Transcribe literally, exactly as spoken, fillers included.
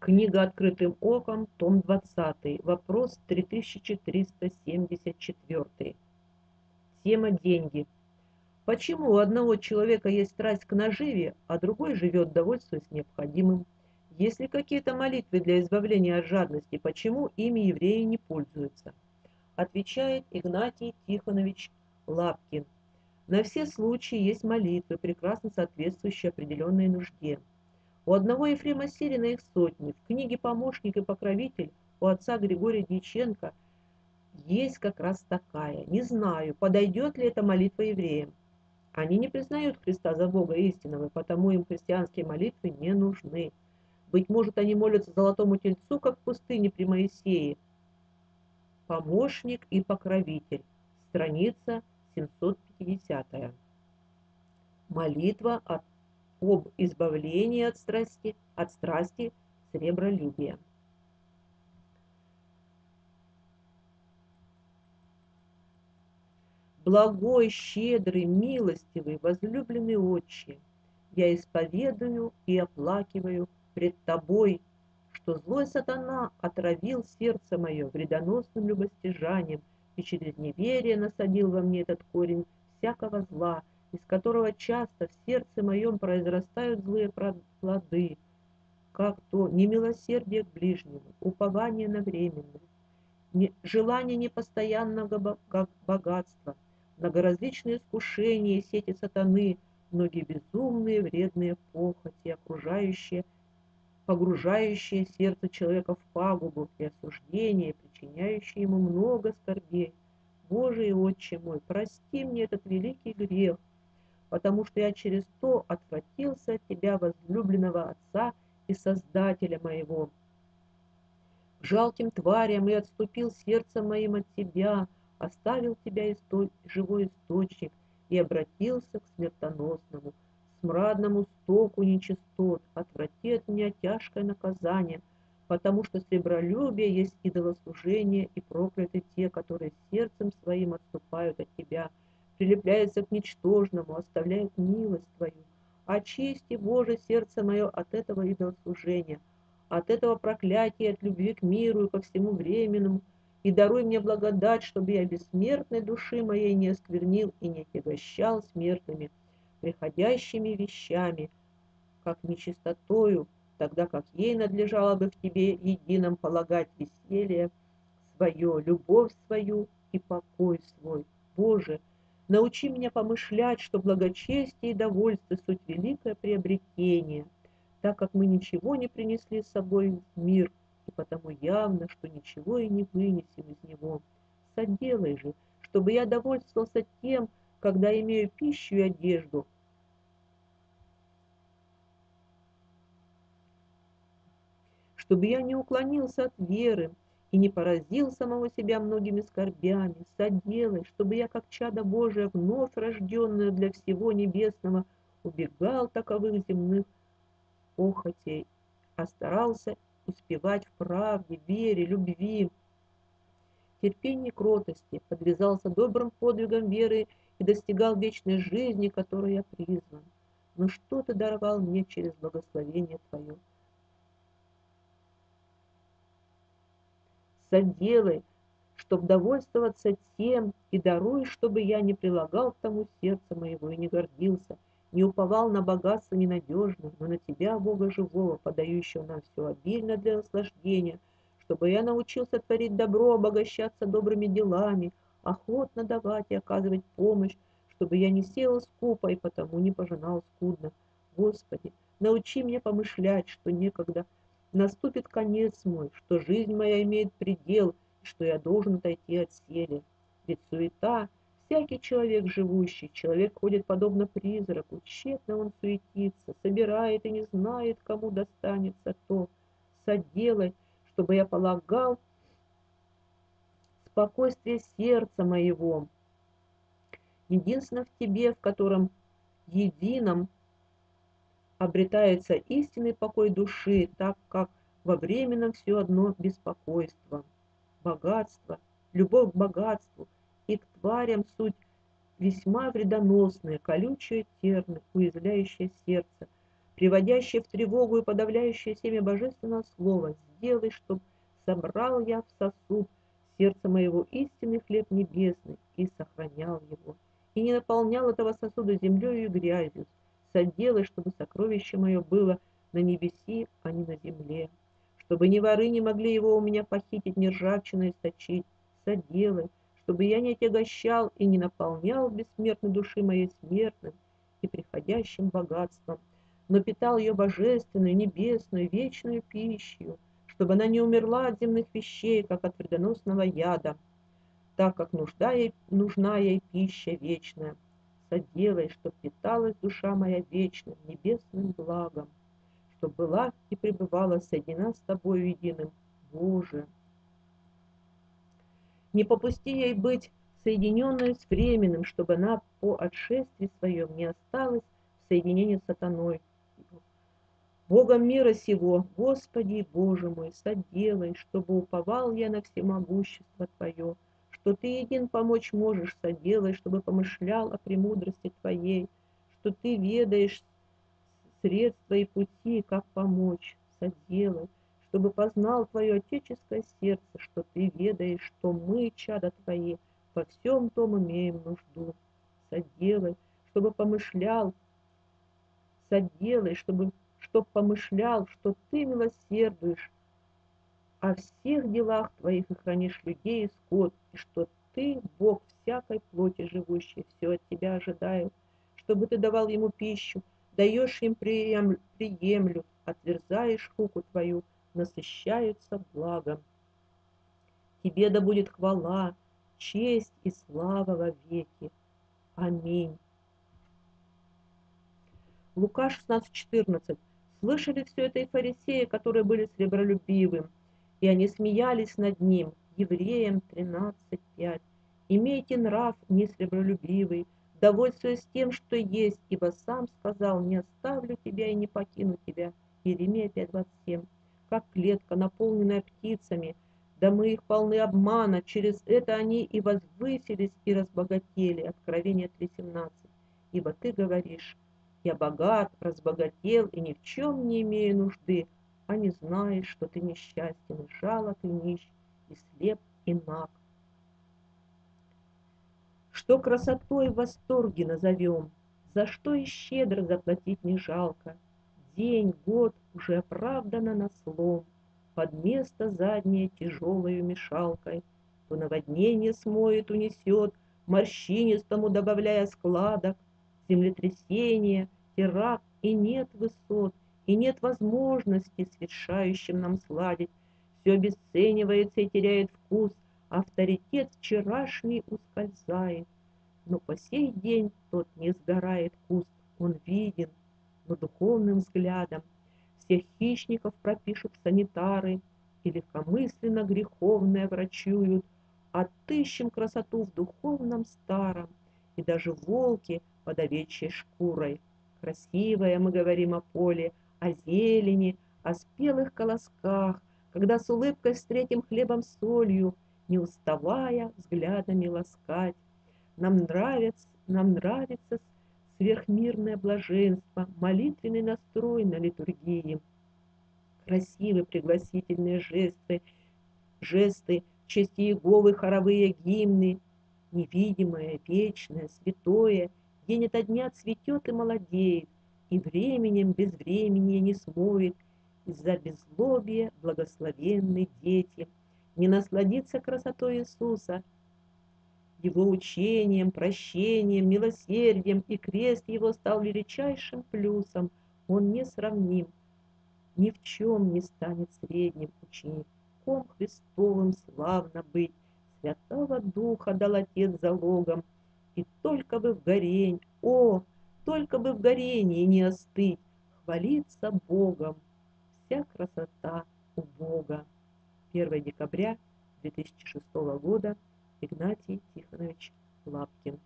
Книга «Открытым оком», том двадцать, вопрос три тысячи триста семьдесят четыре. Тема «Деньги». Почему у одного человека есть страсть к наживе, а другой живет, довольствуясь необходимым? Есть ли какие-то молитвы для избавления от жадности? Почему ими евреи не пользуются? Отвечает Игнатий Тихонович Лапкин. На все случаи есть молитвы, прекрасно соответствующие определенной нужде. У одного Ефрема Сирина их сотни. В книге «Помощник и Покровитель» у отца Григория Дьяченко есть как раз такая. Не знаю, подойдет ли эта молитва евреям. Они не признают Христа за Бога истинного, потому им христианские молитвы не нужны. Быть может, они молятся золотому тельцу, как в пустыне при Моисее. «Помощник и Покровитель», страница семьсот пятидесятая. Молитва от об избавлении от страсти, от страсти сребролюбия. Благой, щедрый, милостивый, возлюбленный Отче, я исповедую и оплакиваю пред Тобой, что злой сатана отравил сердце мое вредоносным любостяжанием и через неверие насадил во мне этот корень всякого зла, из которого часто в сердце моем произрастают злые плоды, как то немилосердие к ближнему, упование на временное, желание непостоянного богатства, многоразличные искушения и сети сатаны, многие безумные вредные похоти, окружающие, погружающие сердце человека в пагубу и осуждение, причиняющие ему много скорбей. Боже и Отче мой, прости мне этот великий грех, потому что я через то отвратился от Тебя, возлюбленного Отца и Создателя моего. К жалким тварям и отступил сердцем моим от Тебя, оставил Тебя исто... живой источник и обратился к смертоносному, смрадному стоку нечистот, отврати от меня тяжкое наказание, потому что сребролюбие есть идолослужение, и прокляты те, которые сердцем своим отступают от Тебя, прилепляется к ничтожному, оставляет милость Твою. Очисти, Боже, сердце мое от этого идолослужения, от этого проклятия, от любви к миру и ко всему временному, и даруй мне благодать, чтобы я бессмертной души моей не осквернил и не отягощал смертными, приходящими вещами, как нечистотою, тогда как ей надлежало бы в Тебе едином полагать веселье свое, любовь свою и покой свой. Боже, научи меня помышлять, что благочестие и довольство — суть великое приобретение, так как мы ничего не принесли с собой в мир, и потому явно, что ничего и не вынесем из него. Соделай же, чтобы я довольствовался тем, когда имею пищу и одежду, чтобы я не уклонился от веры и не поразил самого себя многими скорбями. Соделай, чтобы я, как чадо Божие, вновь рожденное для всего небесного, убегал таковых земных похотей, а старался успевать в правде, вере, любви, терпении, кротости, подвязался добрым подвигом веры и достигал вечной жизни, которой я призван. Но что Ты даровал мне через благословение Твое? Соделай, чтобы довольствоваться тем, и даруй, чтобы я не прилагал к тому сердца моего и не гордился, не уповал на богатство ненадежное, но на Тебя, Бога живого, подающего нам все обильно для наслаждения, чтобы я научился творить добро, обогащаться добрыми делами, охотно давать и оказывать помощь, чтобы я не сеял скупо и потому не пожинал скудно. Господи, научи меня помышлять, что некогда наступит конец мой, что жизнь моя имеет предел, и что я должен отойти от селе. Ведь суета, всякий человек живущий, человек ходит подобно призраку, тщетно он суетится, собирает и не знает, кому достанется то. Соделай, чтобы я полагал спокойствие сердца моего, единственно в Тебе, в котором едином обретается истинный покой души, так как во временном все одно беспокойство, богатство, любовь к богатству и к тварям суть весьма вредоносная, колючая терна, уязвляющая сердце, приводящее в тревогу и подавляющее семя божественного слова, сделай, чтоб собрал я в сосуд сердце моего истинный хлеб небесный и сохранял его, и не наполнял этого сосуда землею и грязью, соделай, чтобы сокровище мое было на небеси, а не на земле, чтобы ни воры не могли его у меня похитить, ни ржавчина источить, соделай, чтобы я не отягощал и не наполнял бессмертной души моей смертным и приходящим богатством, но питал ее божественную, небесную, вечную пищу, чтобы она не умерла от земных вещей, как от вредоносного яда, так как нужда ей, нужна ей пища вечная. Соделай, чтоб питалась душа моя вечным, небесным благом, чтоб была и пребывала соединена с Тобою единым, Боже. Не попусти ей быть соединенной с временным, чтобы она по отшествии своем не осталась в соединении с сатаной. Богом мира сего, Господи Боже мой, соделай, чтобы уповал я на всемогущество Твое, что Ты един помочь можешь, соделай, чтобы помышлял о премудрости Твоей, что Ты ведаешь средства и пути, как помочь, соделай, чтобы познал Твое отеческое сердце, что Ты ведаешь, что мы, чада Твои, во всем том имеем нужду. Соделай, чтобы помышлял, соделай, чтобы, чтоб помышлял, что Ты милосердуешь о всех делах Твоих и хранишь людей и скот, и что Ты, Бог всякой плоти живущей, все от Тебя ожидаю, чтобы Ты давал ему пищу, даешь им приемлю, отверзаешь руку Твою, насыщаются благом. Тебе да будет хвала, честь и слава во веки. Аминь. Лука шестнадцать, четырнадцать. Слышали все это и фарисеи, которые были сребролюбивым, и они смеялись над ним. Евреям тринадцать, пять. Имейте нрав несребролюбивый, довольствуясь тем, что есть, ибо сам сказал, не оставлю тебя и не покину тебя. Иеремия пять, двадцать семь. Как клетка, наполненная птицами, да мы их полны обмана, через это они и возвысились, и разбогатели. Откровение три, семнадцать. Ибо ты говоришь, я богат, разбогател, и ни в чем не имею нужды, а не знаешь, что ты несчастен, и жалок, и нищ, и слеп, и наг. Что красотой в восторге назовем, за что и щедро заплатить не жалко. День, год уже оправдано на слом, под место заднее тяжелою мешалкой, то наводнение смоет, унесет, морщинистому добавляя складок, землетрясение, теракт, и нет высот, и нет возможности свершающим нам сладить. Все обесценивается и теряет вкус, авторитет вчерашний ускользает. Но по сей день тот не сгорает куст, он виден, но духовным взглядом. Всех хищников пропишут санитары, и легкомысленно греховное врачуют. Отыщем красоту в духовном старом, и даже волки под овечьей шкурой. Красивое мы говорим о поле, о зелени, о спелых колосках, когда с улыбкой встретим хлебом солью, не уставая взглядами ласкать. Нам нравится, нам нравится сверхмирное блаженство, молитвенный настрой на литургии, красивые пригласительные жесты, жесты, чести Иеговы, хоровые гимны, невидимое, вечное, святое, день ото дня цветет и молодеет, и временем без времени не смоет, из-за беззлобия благословенны дети. Не насладиться красотой Иисуса, Его учением, прощением, милосердием, и крест Его стал величайшим плюсом, он несравним, ни в чем не станет средним, учеником Христовым славно быть, Святого Духа дал Отец залогом, и только бы в горении, о, только бы в горении не остыть, хвалиться Богом, вся красота у Бога. первое декабря две тысячи шестого года. Игнатий Тихонович Лапкин.